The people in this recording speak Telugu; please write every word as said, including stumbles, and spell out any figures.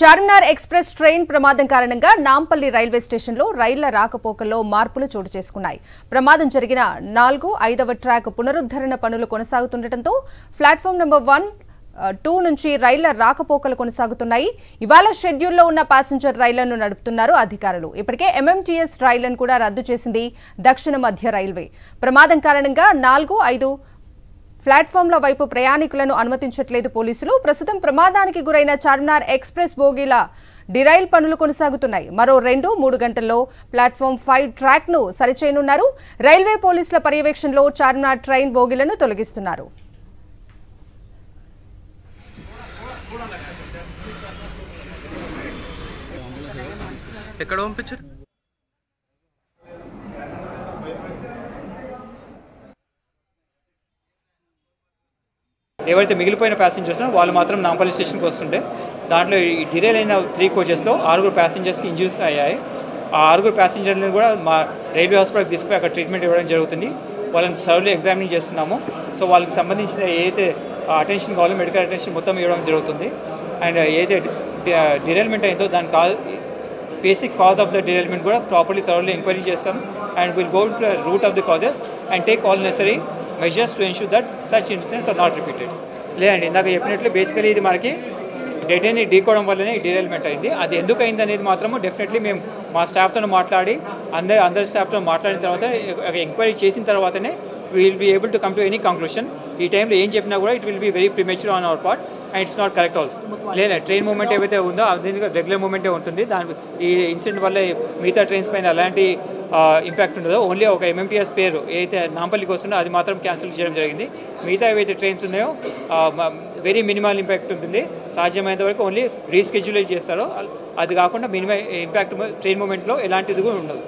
చార్మినార్ ఎక్స్ప్రెస్ ట్రైన్ ప్రమాదం కారణంగా నాంపల్లి రైల్వే స్టేషన్లో రైళ్ల రాకపోకల్లో మార్పులు చోటు చేసుకున్నాయి. ప్రమాదం జరిగిన నాలుగు ఐదవ ట్రాక్ పునరుద్ధరణ పనులు కొనసాగుతుండటంతో ప్లాట్ఫామ్ నెంబర్ వన్ టూ నుంచి రైళ్ల రాకపోకలు కొనసాగుతున్నాయి. ఇవాళ షెడ్యూల్లో ఉన్న ప్యాసింజర్ రైళ్లను నడుపుతున్నారు అధికారులు. ఇప్పటికే ఎంఎంటీఎస్ రైళ్లను కూడా రద్దు చేసింది దక్షిణ మధ్య రైల్వే. ప్రమాదం కారణంగా నాలుగు ఐదు ప్లాట్ఫామ్ల వైపు ప్రయాణికులను అనుమతించట్లేదు పోలీసులు. ప్రస్తుతం ప్రమాదానికి గురైన చార్మినార్ ఎక్స్ప్రెస్ బోగీల డిరైల్ పనులు కొనసాగుతున్నాయి. మరో రెండు మూడు గంటల్లో ప్లాట్ఫామ్ ఫైవ్ ట్రాక్ ను సరిచేయనున్నారు. రైల్వే పోలీసుల పర్యవేక్షణలో చార్మినార్ ట్రైన్ బోగీలను తొలగిస్తున్నారు. ఎవరైతే మిగిలిపోయిన ప్యాసింజర్స్నో వాళ్ళు మాత్రం నాంపల్లి స్టేషన్కి వస్తుంటే దాంట్లో ఈ డిరైల్ అయిన త్రీ కోచెస్లో ఆరుగురు ప్యాసింజర్స్కి ఇంజూరీస్ అయ్యాయి. ఆ ఆరుగురు ప్యాసింజర్లను కూడా మా రైల్వే హాస్పిటల్కి తీసుకుపోయి అక్కడ ట్రీట్మెంట్ ఇవ్వడం జరుగుతుంది. వాళ్ళని థర్డ్లీ ఎగ్జామినింగ్ చేస్తున్నాము. సో వాళ్ళకి సంబంధించిన ఏదైతే అటెన్షన్ కావాలో మెడికల్ అటెన్షన్ మొత్తం ఇవ్వడం జరుగుతుంది. అండ్ ఏదైతే డిరైల్మెంట్ అయిందో దాని cause basic cause of the derailment కూడా ప్రాపర్లీ థర్డ్లీ ఎంక్వైరీ చేస్తాం. And will go to the root of the causes and take all necessary measures to ensure that such incidents are not repeated. లేదండి, ఇందాక చెప్పినట్లు బేసికలీ ఇది మనకి డెడ్ ఎండ్ని ఢీకోవడం వల్లనే డీరైల్మెంట్ అయింది. అది ఎందుకు అయింది అనేది మాత్రము డెఫినెట్లీ మేము మా స్టాఫ్తో మాట్లాడి అందరి అందరి స్టాఫ్తో మాట్లాడిన తర్వాత ఎంక్వైరీ చేసిన తర్వాతనే we will be able to come to any conclusion. ఈ టైంలో ఏం చెప్పినా కూడా it will be very premature on our part and it's not correct also. లేదా ట్రైన్ మూవ్మెంట్ ఏవైతే ఉందో అది రెగ్యులర్ మూవ్మెంటే ఉంటుంది. దాని ఈ ఇన్సిడెంట్ వల్ల మిగతా ట్రైన్స్ పైన అలాంటి ఇంపాక్ట్ ఉండదు. ఓన్లీ ఒక ఎంఎంటీఎస్ పేరు ఏదైతే నాంపల్లికి వస్తుందో అది మాత్రం క్యాన్సిల్ చేయడం జరిగింది. మిగతా ఏవైతే ట్రైన్స్ ఉన్నాయో వెరీ మినిమల్ ఇంపాక్ట్ ఉంటుంది. సాధ్యమైనంత వరకు ఓన్లీ రీస్కెడ్యూల్ చేస్తారో అది కాకుండా మినిమం ఇంపాక్ట్ ట్రైన్ మూమెంట్లో ఎలాంటిది కూడా ఉండదు.